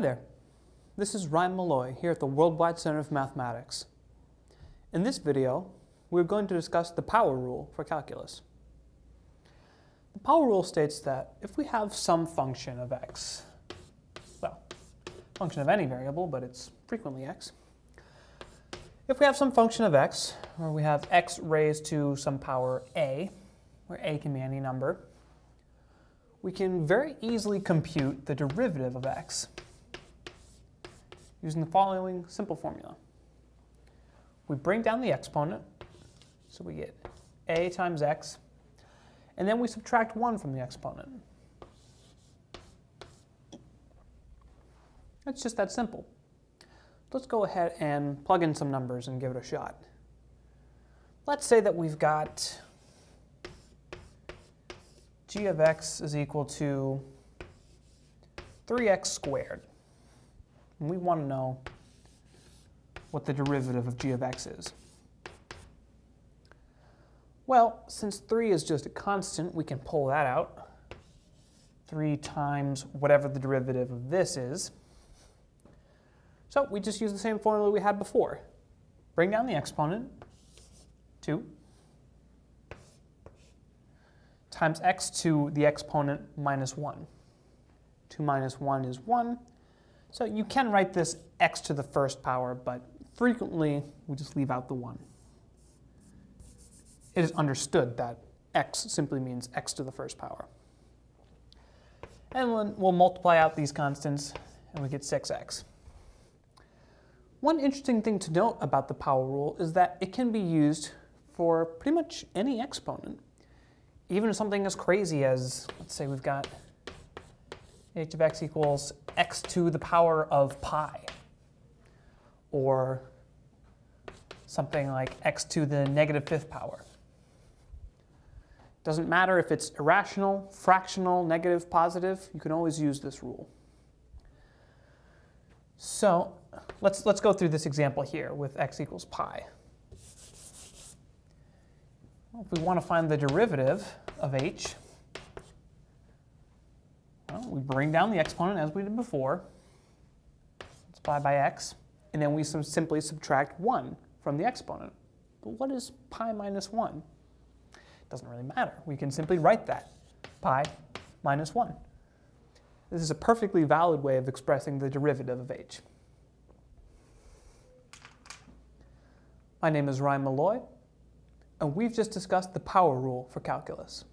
Hi there, this is Ryan Malloy here at the Worldwide Center of Mathematics. In this video, we're going to discuss the power rule for calculus. The power rule states that if we have some function of x, well, function of any variable, but it's frequently x, if we have some function of x, or we have x raised to some power a, where a can be any number, we can very easily compute the derivative of x using the following simple formula. We bring down the exponent, so we get a times x, and then we subtract 1 from the exponent. It's just that simple. Let's go ahead and plug in some numbers and give it a shot. Let's say that we've got g of x is equal to 3x squared. And we want to know what the derivative of g of x is. Well, since 3 is just a constant, we can pull that out. 3 times whatever the derivative of this is. So we just use the same formula we had before. Bring down the exponent, 2. Times x to the exponent minus 1. 2 minus 1 is 1. So you can write this x to the first power, but frequently we just leave out the 1. It is understood that x simply means x to the first power. And then we'll multiply out these constants, and we get 6x. One interesting thing to note about the power rule is that it can be used for pretty much any exponent. Even something as crazy as, let's say we've got h of x equals x to the power of pi, or something like x to the -5th power. Doesn't matter if it's irrational, fractional, negative, positive, you can always use this rule. So let's go through this example here with x equals pi. If we want to find the derivative of h, well, we bring down the exponent as we did before, multiply by x, and then we simply subtract 1 from the exponent. But what is pi minus 1? It doesn't really matter. We can simply write that, pi minus 1. This is a perfectly valid way of expressing the derivative of h. My name is Ryan Malloy, and we've just discussed the power rule for calculus.